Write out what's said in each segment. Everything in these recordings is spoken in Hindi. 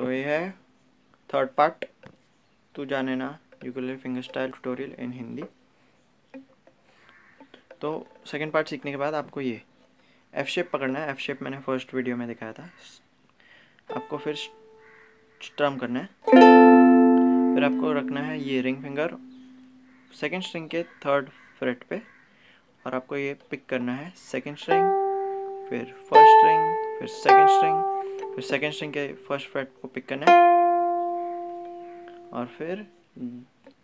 तो ये है थर्ड पार्ट तू जाने ना ukulele finger style tutorial in Hindi. तो सेकंड पार्ट सीखने के बाद आपको ये एफ शेप पकड़ना है। एफ शेप मैंने फर्स्ट वीडियो में दिखाया था। आपको फिर स्ट्रम करना है, फिर आपको रखना है ये रिंग फिंगर सेकंड स्ट्रिंग के थर्ड फ्रेट पे और आपको ये पिक करना है सेकंड स्ट्रिंग, फिर फर्स्ट स्ट्रिंग, फिर सेकंड स्ट्रिंग, फिर सेकंड स्ट्रिंग के फर्स्ट फ्रेट को पिक करना है और फिर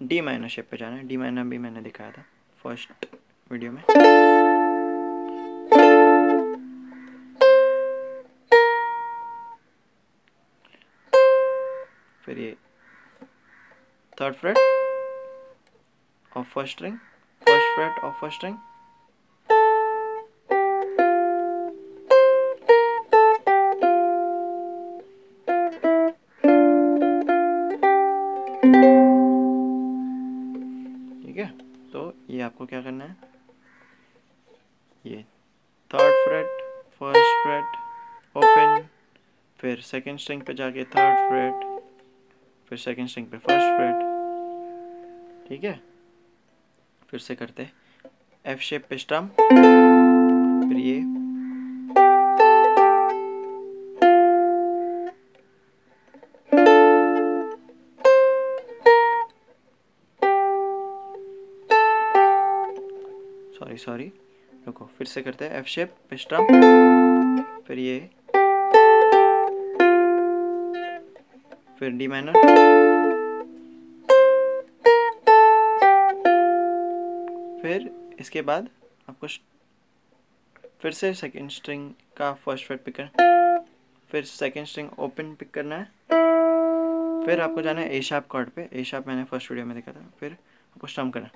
डी माइनर शेप पे जाना है। डी माइनर भी मैंने दिखाया था फर्स्ट वीडियो में। फिर ये थर्ड फ्रेट और फर्स्ट स्ट्रिंग, फर्स्ट फ्रेट और फर्स्ट स्ट्रिंग, ठीक है। तो ये आपको क्या करना है, ये third fret, first fret, open, फिर सेकंड स्ट्रिंग पे जाके थर्ड फ्रेट, फिर सेकंड स्ट्रिंग पे फर्स्ट फ्रेट, ठीक है। फिर से करते हैं एफ शेप पे स्ट्रम, फिर ये सॉरी रुको, फिर से करते हैं एफ शेप पे स्ट्रम, फिर ये, फिर डी माइनर, फिर इसके बाद आपको फिर से सेकंड स्ट्रिंग का फर्स्ट फ्रेट पिक करना, फिर सेकंड स्ट्रिंग ओपन पिक करना है, फिर आपको जाना है ए शार्प कॉर्ड पे। ए शार्प मैंने फर्स्ट वीडियो में देखा था। फिर आपको स्ट्रम करना,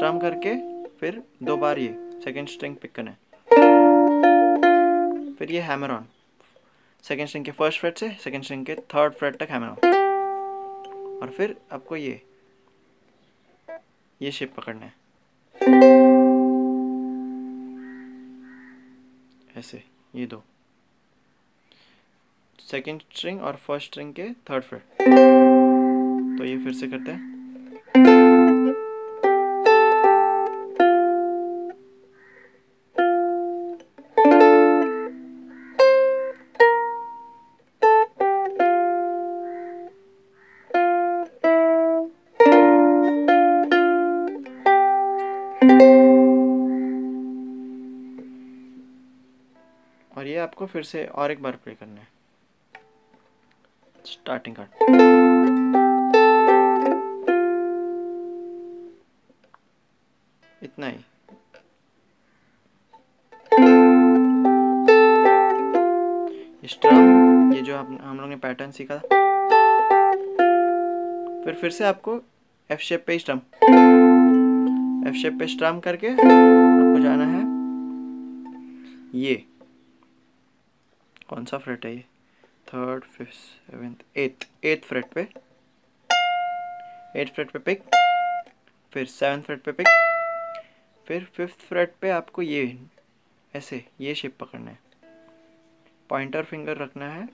स्ट्रम करके फिर दो बार ये सेकंड स्ट्रिंग पिक करना है, फिर ये हैमर ऑन सेकंड स्ट्रिंग के फर्स्ट फ्रेट से सेकंड स्ट्रिंग के थर्ड फ्रेट तक हैमर ऑन, और फिर आपको ये शेप पकड़ना है ऐसे। ये दो सेकंड स्ट्रिंग और फर्स्ट स्ट्रिंग के थर्ड फ्रेट। तो ये फिर से करते हैं, और ये आपको फिर से और एक बार प्ले करना है स्टार्टिंग कार्ड। इतना ही। स्ट्रम, ये जो हम लोग ने पैटर्न सीखा था। फिर से आपको एफ शेप पे स्ट्रम, एफ शेप पे स्ट्रम करके आपको जाना है ये कौन सा फ्रेट है, ये third, fifth, seventh, eighth fret पे, एथ फ्रेट पे पिक, फिर सेवेंथ फ्रेट पे पिक, फिर फिफ्थ फ्रेट पे आपको ये ऐसे ये शेप पकड़ना है, पॉइंटर फिंगर रखना है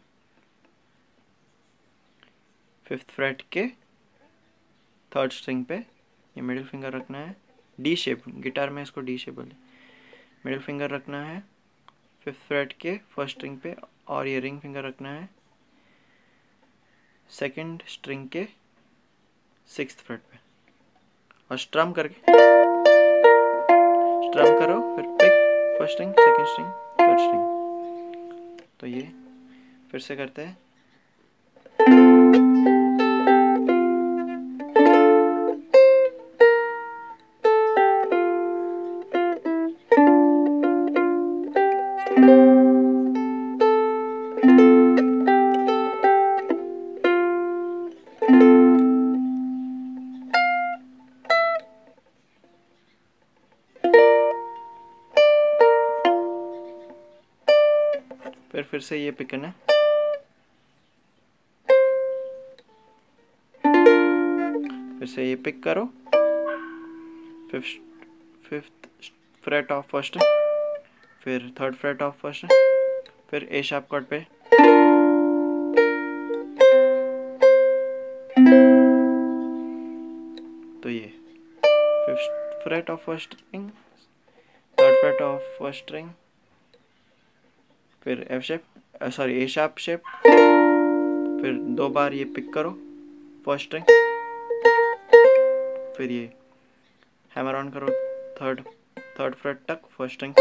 फिफ्थ फ्रेट के थर्ड स्ट्रिंग पे, ये मिडिल फिंगर रखना है डी शेप, गिटार में इसको डी शेप बोले। मिडिल फिंगर रखना है फिफ्थ फ्रेट के फर्स्ट स्ट्रिंग पे और ये रिंग फिंगर रखना है सेकंड स्ट्रिंग के सिक्स्थ फ्रेट पे और स्ट्रम करके, स्ट्रम करो फिर pick first string, second string, third string. तो ये फिर से करते हैं। फिर से ये पिक करना, फिर से ये पिक करो फिफ्थ फ्रेट ऑफ फर्स्ट, फिर थर्ड फ्रेट ऑफ फर्स्ट, फिर ए शार्प कॉर्ड पे तो ये fifth fret of first string, third fret of first string, फिर F shape sorry A sharp shape, फिर दो बार ये पिक करो फर्स्ट स्ट्रिंग, फिर ये हैमर ऑन करो थर्ड फ्रेट तक फर्स्ट स्ट्रिंग,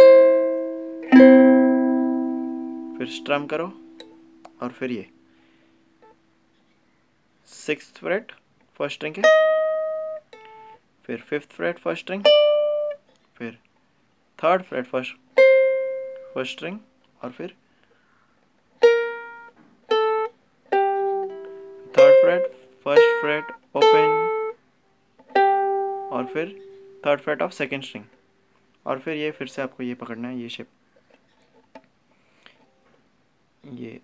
फिर स्ट्रम करो और फिर ये सिक्स्थ फ्रेट फर्स्ट स्ट्रिंग है, फिर फिफ्थ फ्रेट फर्स्ट स्ट्रिंग, फिर थर्ड फ्रेट फर्स्ट स्ट्रिंग और फिर third fret first fret open और फिर third fret of second string, और फिर ये फिर से आपको ये पकड़ना है ये शेप, ये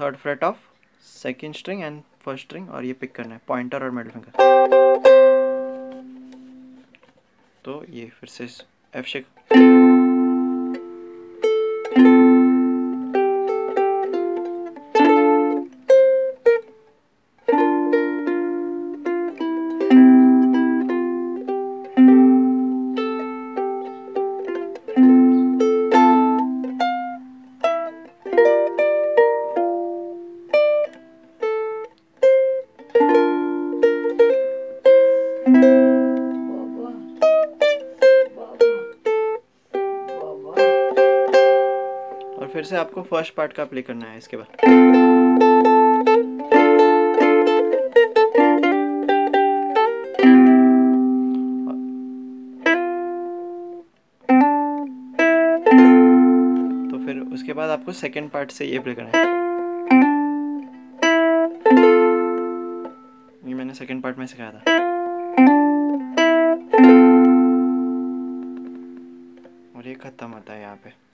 third fret of second string and first string, और ये पिक करना है पॉइंटर और मिडिल फिंगर। तो ये फिर से एफ शेप, फिर से आपको फर्स्ट पार्ट का प्ले करना है। इसके बाद तो फिर उसके बाद आपको सेकंड पार्ट से ये प्ले करना है। ये मैंने सेकंड पार्ट में सिखाया था। और ये खत्म होता है यहाँ पे।